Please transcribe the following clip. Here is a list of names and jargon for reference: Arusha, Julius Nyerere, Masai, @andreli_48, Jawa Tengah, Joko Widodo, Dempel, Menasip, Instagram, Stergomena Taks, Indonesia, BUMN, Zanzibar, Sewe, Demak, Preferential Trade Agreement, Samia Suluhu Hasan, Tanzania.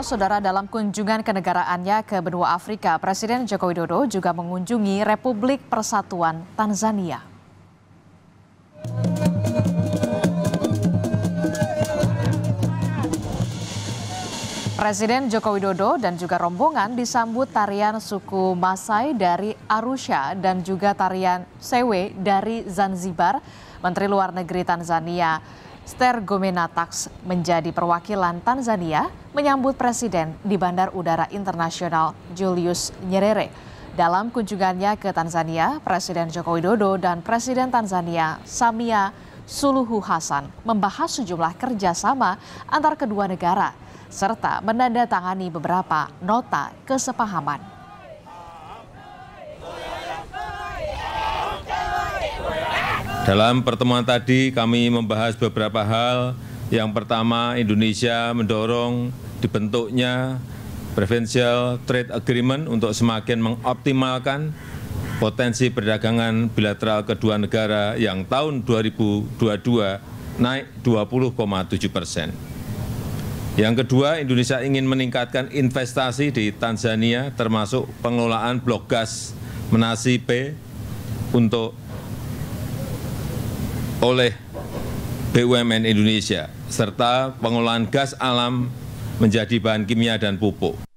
Saudara, dalam kunjungan kenegaraannya ke benua Afrika, Presiden Joko Widodo juga mengunjungi Republik Persatuan Tanzania. Presiden Joko Widodo dan juga rombongan disambut tarian suku Masai dari Arusha dan juga tarian Sewe dari Zanzibar. Menteri Luar Negeri Tanzania Stergomena Taks menjadi perwakilan Tanzania menyambut Presiden di Bandar Udara Internasional Julius Nyerere. Dalam kunjungannya ke Tanzania, Presiden Joko Widodo dan Presiden Tanzania Samia Suluhu Hasan membahas sejumlah kerjasama antar kedua negara serta menandatangani beberapa nota kesepahaman. Dalam pertemuan tadi kami membahas beberapa hal. Yang pertama, Indonesia mendorong dibentuknya Preferential Trade Agreement untuk semakin mengoptimalkan potensi perdagangan bilateral kedua negara yang tahun 2022 naik 20,7%. Yang kedua, Indonesia ingin meningkatkan investasi di Tanzania termasuk pengelolaan blok gas Menasip untuk oleh BUMN Indonesia, serta pengolahan gas alam menjadi bahan kimia dan pupuk.